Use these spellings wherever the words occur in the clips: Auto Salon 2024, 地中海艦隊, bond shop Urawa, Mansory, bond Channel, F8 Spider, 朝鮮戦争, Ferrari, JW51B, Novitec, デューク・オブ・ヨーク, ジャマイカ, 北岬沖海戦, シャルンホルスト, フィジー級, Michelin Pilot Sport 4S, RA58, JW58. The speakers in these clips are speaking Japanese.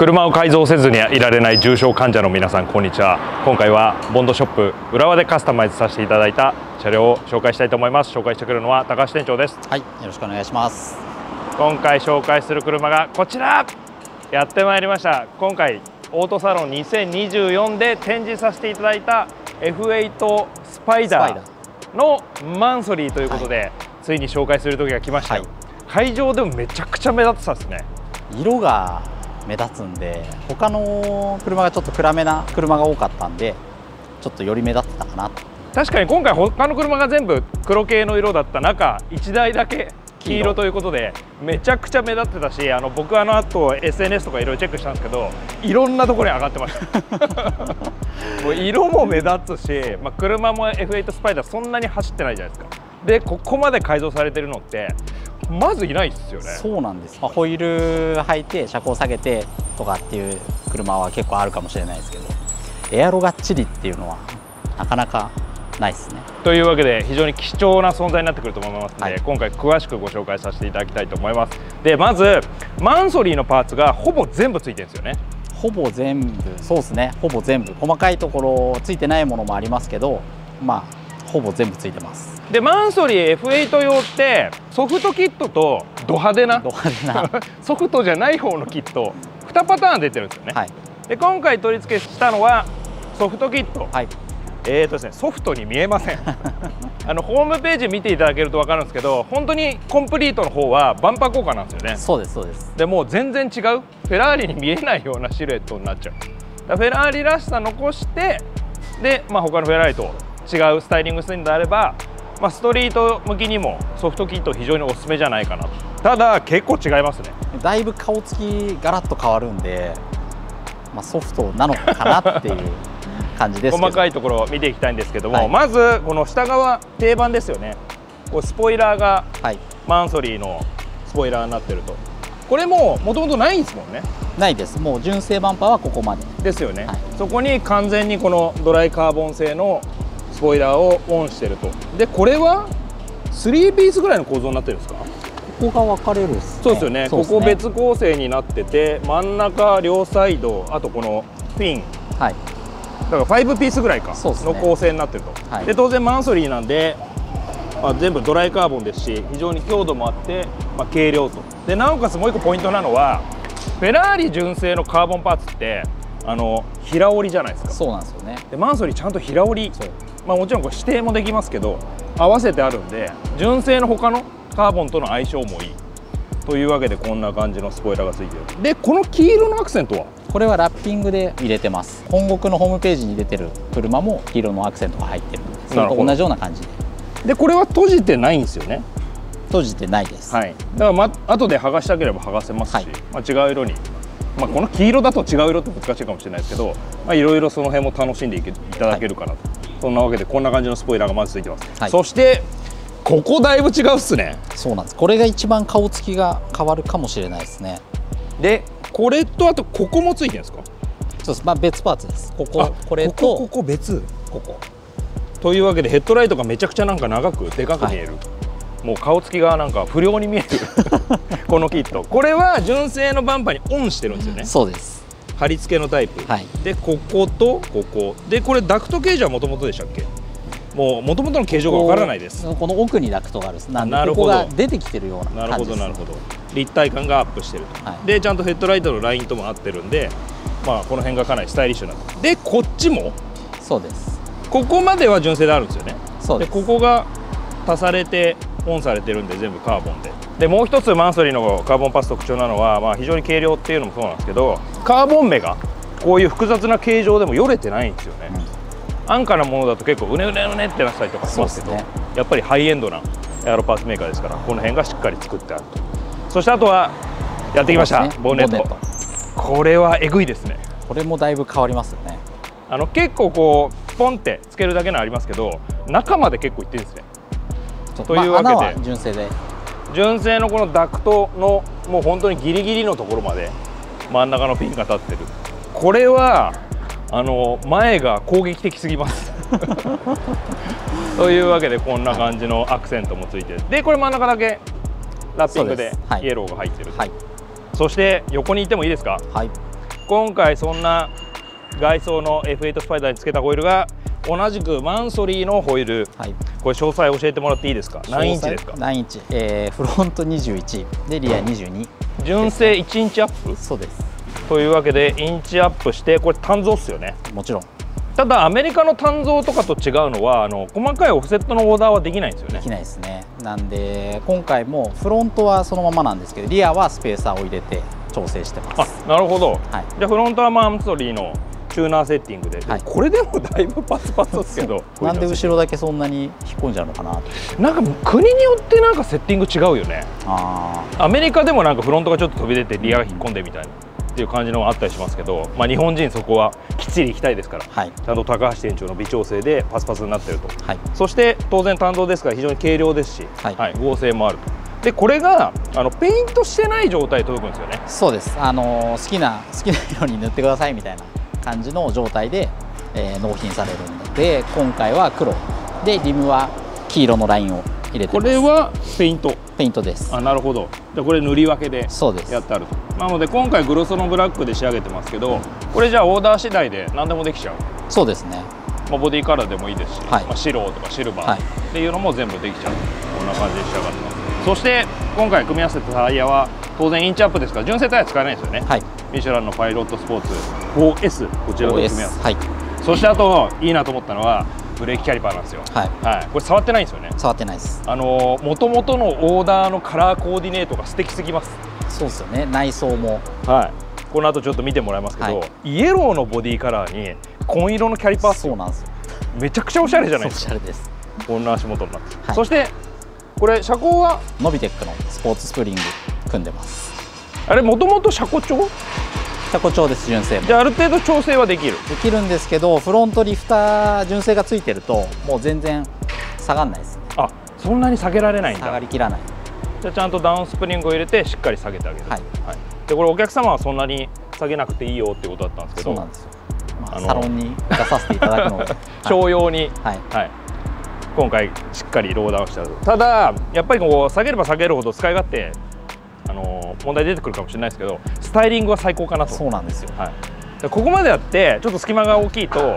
車を改造せずにいられない重症患者の皆さん、こんにちは。今回はボンドショップ浦和でカスタマイズさせていただいた車両を紹介したいと思います。紹介してくれるのは高橋店長です。はい、よろしくお願いします。今回紹介する車がこちら、やってまいりました。今回オートサロン2024で展示させていただいた F8 スパイダーのマンソリーということで、はい、ついに紹介する時が来ましたよ。はい、会場でもめちゃくちゃ目立ってたんですね。色が目立つんで、他の車がちょっと暗めな車が多かったんで、ちょっとより目立ってたかなと。確かに今回他の車が全部黒系の色だった中、1台だけ黄色ということでめちゃくちゃ目立ってたし、僕あと SNS とかいろいろチェックしたんですけど、いろんなところに上がってましたもう色も目立つし、まあ、車も F8 スパイダーそんなに走ってないじゃないですか。でここまで改造されてるのってまずいないですよね。そうなんです、まあ、ホイール履いて車高下げてとかっていう車は結構あるかもしれないですけど、エアロがっちりっていうのはなかなかないですね。というわけで非常に貴重な存在になってくると思いますので、はい、今回詳しくご紹介させていただきたいと思います。でまずマンソリーのパーツがほぼ全部ついてるんですよね。ほぼ全部、そうですね、ほぼ全部。細かいところついてないものもありますけど、まあほぼ全部ついてます。でマンソリー F8 用ってソフトキットとド派手 なソフトじゃない方のキット2パターン出てるんですよね。はい、で今回取り付けしたのはソフトキット、はい、ソフトに見えませんホームページ見ていただけると分かるんですけど、本当にコンプリートの方はバンパー効果なんですよね。そうですそうです。でもう全然違う、フェラーリに見えないようなシルエットになっちゃう。だフェラーリらしさ残して、で、まあ、他のフェラーリと違うスタイリングするのであれば、まあ、ストリート向きにもソフトキット非常におすすめじゃないかなと。ただ結構違いますね。だいぶ顔つきガラッと変わるんで、まあ、ソフトなのかなっていう感じですけど細かいところを見ていきたいんですけども、はい、まずこの下側定番ですよね。こうスポイラーがマンソリーのスポイラーになってると、これももともとないんですもんね。ないです。もう純正バンパーはここまでですよね。はい、そこに完全にこのドライカーボン製のスポイラーをオンしてると。でこれは3ピースぐらいの構造になってるんですか。ここが分かれるっすね。そうですよね。ここ別構成になってて、真ん中両サイド、あとこのフィン、はい、だから5ピースぐらいかの構成になってると。はい、で当然マンソリーなんで、まあ、全部ドライカーボンですし非常に強度もあって、まあ、軽量と。でなおかつもう一個ポイントなのは、フェラーリ純正のカーボンパーツって平織りじゃないですか。そうなんですよね。でマンソリーちゃんと平織り、まあ、もちろんこれ指定もできますけど合わせてあるんで、純正の他のカーボンとの相性もいいというわけで、こんな感じのスポイラーがついてる。でこの黄色のアクセントは、これはラッピングで入れてます。本国のホームページに出てる車も黄色のアクセントが入ってるんで、それと同じような感じで。でこれは閉じてないんですよね。閉じてないです、はい、だから、後で剥がしたければ剥がせますし、はい、まあ、違う色に、まあ、この黄色だと違う色って難しいかもしれないですけど、まあ、いろいろその辺も楽しんでいただけるかなと。はい、そんなわけでこんな感じのスポイラーがまずついてます。はい、そしてここだいぶ違うっすね。そうなんです。これが一番顔つきが変わるかもしれないですね。でこれとあとここもついてるんですか。そうです。まあ別パーツです。こここれとここ別ここ。というわけでヘッドライトがめちゃくちゃなんか長くでかく見える。はい、もう顔つきがなんか不良に見えるこのキット。これは純正のバンパーにオンしてるんですよね。そうです。貼り付けのタイプ、はい、でこことここで、これダクト形状はもともとでしたっけ。もうもともとの形状がわからないです。この奥にダクトがあるんです。なんでここが出てきてるような感じです。なるほどなるほど。立体感がアップしてると、はい、でちゃんとヘッドライトのラインとも合ってるんで、まあ、この辺がかなりスタイリッシュなで、こっちもそうです。ここまでは純正であるんですよね。そうです。でここが足されてオンされてるんで全部カーボンで。でもう一つマンソリーのカーボンパーツ特徴なのは、まあ、非常に軽量っていうのもそうなんですけど、カーボン目がこういう複雑な形状でもよれてないんですよね。うん、安価なものだと結構うねうねうねってなったりとかしますけど、ね、やっぱりハイエンドなエアロパーツメーカーですから、この辺がしっかり作ってあると。そしてあとはやってきました、ね、ボンネット。これはえぐいですね。これもだいぶ変わりますよね。結構こうポンってつけるだけのありますけど、中まで結構いってるんですね。というわけで、まあ、穴は純正で。純正のこのダクトのもう本当にギリギリのところまで真ん中のピンが立ってる。これは前が攻撃的すぎますというわけでこんな感じのアクセントもついてる。でこれ真ん中だけラッピングでイエローが入ってる。はい、そして横にいてもいいですか。はい、今回そんな外装の F8 スパイダーにつけたホイールが同じくマンソリーのホイール、はい、これ詳細教えてもらっていいですか？何インチですか？何インチ、フロント21でリア22、純正1インチアップ。そうです。というわけでインチアップして、これ鍛造っすよね。もちろん。ただアメリカの鍛造とかと違うのは、細かいオフセットのオーダーはできないんですよね。できないですね。なんで今回もフロントはそのままなんですけど、リアはスペーサーを入れて調整してます。あ、なるほど、はい、じゃあフロントはマンソリーのチューナーセッティングで、はい、これでもだいぶパツパツですけどなんで後ろだけそんなに引っ込んじゃうのかなって。なんか国によってなんかセッティング違うよね。アメリカでもなんかフロントがちょっと飛び出てリアが引っ込んでみたいな、っていう感じのがあったりしますけど、まあ、日本人そこはきっちりいきたいですから、はい、ちゃんと高橋店長の微調整でパスパスになっていると、はい、そして当然鍛造ですから非常に軽量ですし、はいはい、剛性もあると。でこれがペイントしてない状態で届くんですよね。そうです。好きな色に塗ってくださいみたいな感じの状態で、納品されるので、今回は黒でリムは黄色のラインを入れてます。これはペイントです。あ、なるほど。じゃあこれ塗り分けでやってあると。なので今回グロソのブラックで仕上げてますけど、これじゃあオーダー次第で何でもできちゃう。そうですね。まあボディカラーでもいいですし、はい、まあ白とかシルバーっていうのも全部できちゃう、はい、こんな感じで仕上がってます。そして今回組み合わせたタイヤは当然インチアップですから、純正タイヤ使えないですよね、はい、ミシュランのパイロットスポーツ 4S こちらと組み合わせ、はい、そしてあといいなと思ったのはブレーキキャリパーなんですよ。はい、はい、これ触ってないんですよね。触ってないです。元々のオーダーのカラーコーディネートが素敵すぎます。そうですよね。内装も。はい。この後ちょっと見てもらいますけど、はい、イエローのボディカラーに紺色のキャリパー。そうなんですよ。めちゃくちゃおしゃれじゃないですか。おしゃれです。こんな足元になって。はい、そしてこれ車高はノビテックのスポーツスプリング組んでます。あれ元々車高調？車高調です。純正も。じゃあある程度調整はできるんですけど、フロントリフター純正がついてるともう全然下がらないですね。あ、そんなに下げられないんだ。下がりきらない。じゃあちゃんとダウンスプリングを入れてしっかり下げてあげる。はい、はい、でこれお客様はそんなに下げなくていいよってことだったんですけど。そうなんですよ。まあ、サロンに出させていただくので商用に、はい、はい、今回しっかりローダウンしてある。ただやっぱりこう下げれば下げるほど使い勝手問題出てくるかもしれないですけど、スタイリングは最高かなと。そうなんですよ、はい、ここまでやってちょっと隙間が大きいと、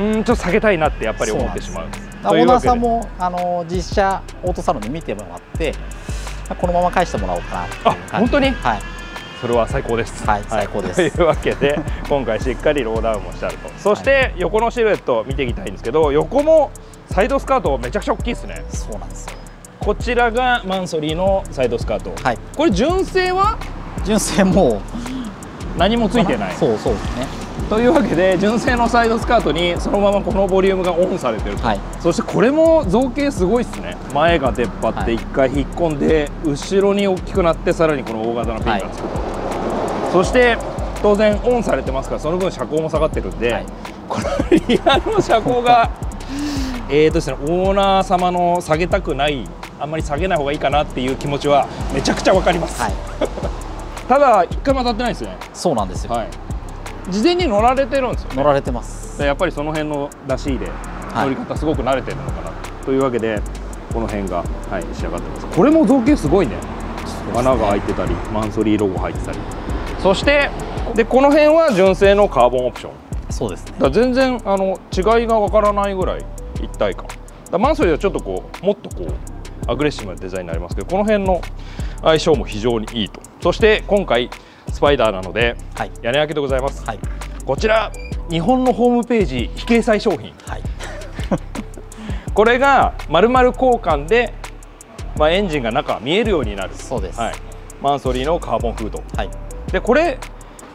うん、ちょっと下げたいなってやっぱり思ってしまう。オーナーさんも実写オートサロンで見てもらってこのまま返してもらおうかなっていう感じで。あ、本当に、はい、それは最高です。はい、最高です。というわけで今回しっかりローダウンもしてあると。そして横のシルエット見ていきたいんですけど、横もサイドスカートめちゃくちゃ大きいですね。そうなんですよ。こちらがマンソリーのサイドスカート、はい、これ純正はもう何もついてない。そうそうですね。というわけで純正のサイドスカートにそのままこのボリュームがオンされてると、はい、そしてこれも造形すごいですね。前が出っ張って1回引っ込んで、はい、後ろに大きくなってさらにこの大型のピンがつく、はい、そして当然オンされてますからその分車高も下がってるんで、はい、このリアの車高がオーナー様の下げたくない、あんまり下げない方がいいかなっていう気持ちはめちゃくちゃわかります、はい、ただ一回も当たってないですよね。そうなんですよ、はい、事前に乗られてるんですよね。乗られてます。やっぱりその辺の出し入れ乗り方すごく慣れてるのかな、はい、というわけでこの辺が、はい、仕上がってます。これも造形すごいね。穴が開いてたりマンソリーロゴ入ってたり、そしてでこの辺は純正のカーボンオプション。そうですね。だ全然違いがわからないぐらい一体感だ。マンソリーはちょっとこうもっとこうアグレッシブなデザインになりますけど、この辺の相性も非常にいいと。そして今回スパイダーなので、はい、屋根開けでございます、はい、こちら日本のホームページ非掲載商品、はい、これが丸々交換で、まあ、エンジンが中見えるようになる。そうです、はい、マンソリーのカーボンフード、はい、でこれ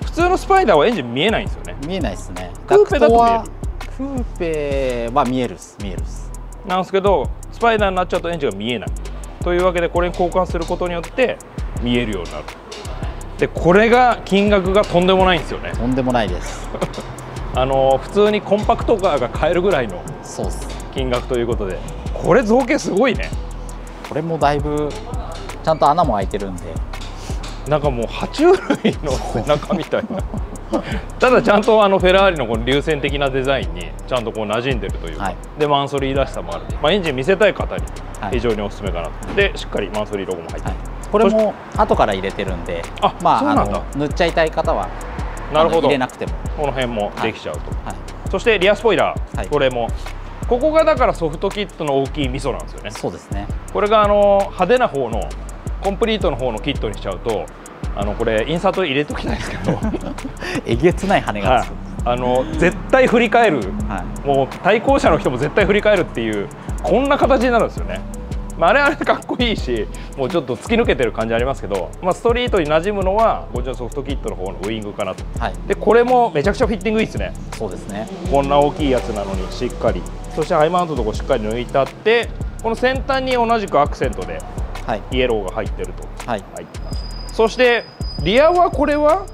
普通のスパイダーはエンジン見えないんですよね。見えないですね。クーペだと見える。クーペは見えるっす、見えるっす。なんですけどスパイダーになっちゃうとエンジンが見えない。というわけでこれに交換することによって見えるようになる。でこれが金額がとんでもないんですよね。とんでもないです普通にコンパクトカーが買えるぐらいの金額ということで、これ造形すごいね。これもだいぶちゃんと穴も開いてるんで、なんかもう爬虫類の背中みたいなただちゃんとフェラーリのこの流線的なデザインにちゃんとこう馴染んでるというか、はい、でマンソリーらしさもある、まあ、エンジン見せたい方に非常におすすめかなと、はい、でしっかりマンソリーロゴも入って、はい、これも後から入れてるんで、あ、まあ塗っちゃいたい方は入れなくてもこの辺もできちゃうと、はいはい、そしてリアスポイラー、はい、これもここがだからソフトキットの大きいミソなんですよね。そうですね。これが派手な方のコンプリートの方のキットにしちゃうとこれインサート入れときたいですけどえげつない羽がつく、はい、絶対振り返る、はい、もう対向車の人も絶対振り返るっていうこんな形になるんですよね。まあ、あれかっこいいしもうちょっと突き抜けてる感じありますけど、まあ、ストリートに馴染むのはこちらソフトキットの方のウイングかなと、はい、でこれもめちゃくちゃフィッティングいいですね。そうですね。こんな大きいやつなのにしっかり、そしてハイマウントのとこしっかり抜いたって、この先端に同じくアクセントでイエローが入ってると、はいはい、そしてリアはこれは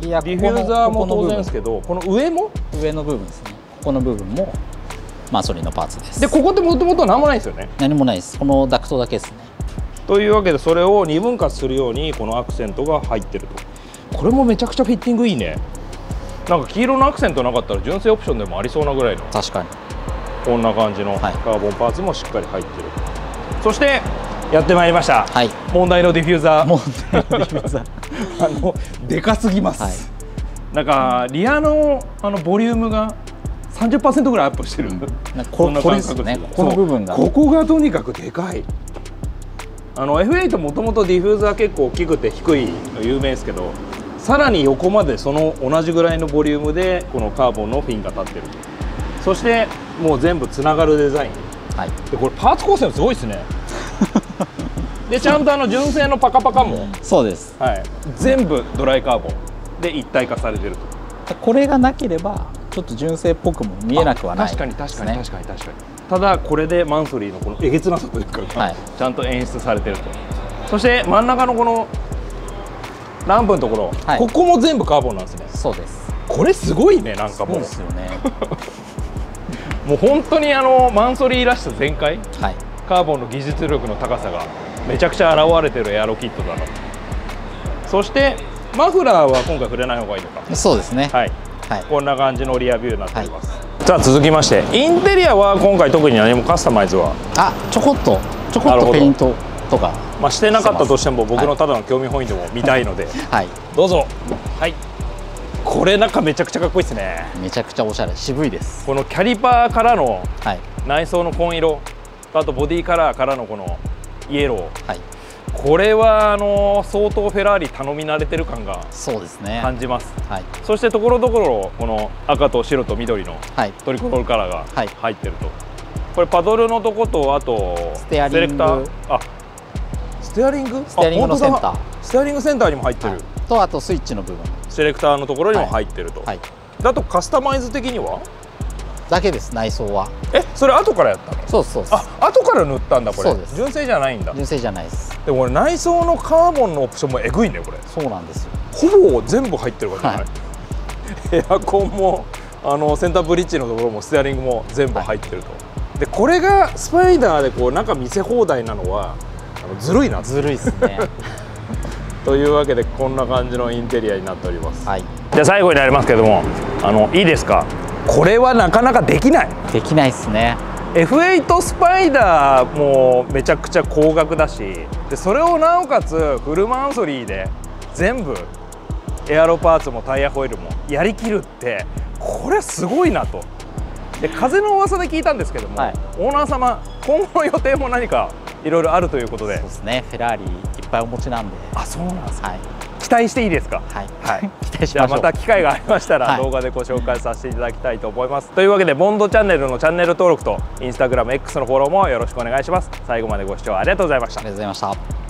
ディフューザーも当然ですけど、この上も上の部分ですね。ここの部分もマーソリーのパーツです。でここってもともと何もないですよね。何もないです。このダクトだけですね。というわけでそれを2分割するようにこのアクセントが入ってると。これもめちゃくちゃフィッティングいいね。なんか黄色のアクセントなかったら純正オプションでもありそうなぐらいの。確かに。こんな感じのカーボンパーツもしっかり入ってる。はい、そしてやってまいりました、はい、問題のディフューザー。問題のディフューザーでかすぎます、はい、なんかリアのボリュームが 30% ぐらいアップしてる、うん、なんかこれですね。この部分がここがとにかくでかい。F8 もともとディフューザー結構大きくて低いの有名ですけど、さらに横までその同じぐらいのボリュームでこのカーボンのフィンが立ってる。そしてもう全部つながるデザイン、はい、でこれパーツ構成もすごいですねでちゃんと純正のパカパカもそうです、はい、全部ドライカーボンで一体化されてると。これがなければちょっと純正っぽくも見えなくはない、ね、確かに確かに確かに確かに。ただこれでマンソリーのこのえげつなさというか、はい、ちゃんと演出されてると。そして真ん中のこのランプのところ、はい、ここも全部カーボンなんですね。そうです。これすごいね。なんかもうそうですよねもう本当にマンソリーらしさ全開、はい、カーボンの技術力の高さがめちゃくちゃ現れてるエアロキットだな。そしてマフラーは今回触れない方がいいのか。そうですね、はい、はい、こんな感じのリアビューになっています、はい、じゃあ続きましてインテリアは今回特に何もカスタマイズはちょこっとペイントとか、まあ、してなかったとしても僕のただの興味本位でも見たいので、はい、どうぞ。はい、これなんかめちゃくちゃかっこいいですね。めちゃくちゃおしゃれ、渋いです。このキャリパーからの内装の紺色、はい、あとボディカラーからのこのイエロー、はい、これは相当フェラーリ頼み慣れてる感が感じます。はい、そしてところどころこの赤と白と緑のトリコロールカラーが入ってると、はい、これパドルのとことあとセレクター、あ、ステアリングのセンター、ステアリングセンターにも入ってる、はい、とあとスイッチの部分セレクターのところにも入ってると、はいはい、だとカスタマイズ的にはだけです。内装はそれ後からやったの？そうそうそう。あ、後から塗ったんだ。これ純正じゃないんだ。純正じゃないです。でもこれ内装のカーボンのオプションもえぐいね。これそうなんですよ。ほぼ全部入ってるからね、はい、エアコンもセンターブリッジのところもステアリングも全部入ってると、はい、でこれがスパイダーでこうなんか見せ放題なのはずるいな。ずるいですねというわけでこんな感じのインテリアになっております、はい、じゃあ最後になりますけどもいいですか。これはなかなかできない。できないですね。 F8 スパイダーもめちゃくちゃ高額だし、でそれをなおかつフルマンソリーで全部エアロパーツもタイヤホイールもやりきるってこれすごいなと。で風の噂で聞いたんですけども、はい、オーナー様今後の予定も何かいろいろあるということで。そうですね、フェラーリいっぱいお持ちなんで。あ、そうなんですか、はい、期待していいですか。はい、はい、期待しましょう。また機会がありましたら動画でご紹介させていただきたいと思います、はい、というわけでボンドチャンネルのチャンネル登録と Instagram X のフォローもよろしくお願いします。最後までご視聴ありがとうございました。ありがとうございました。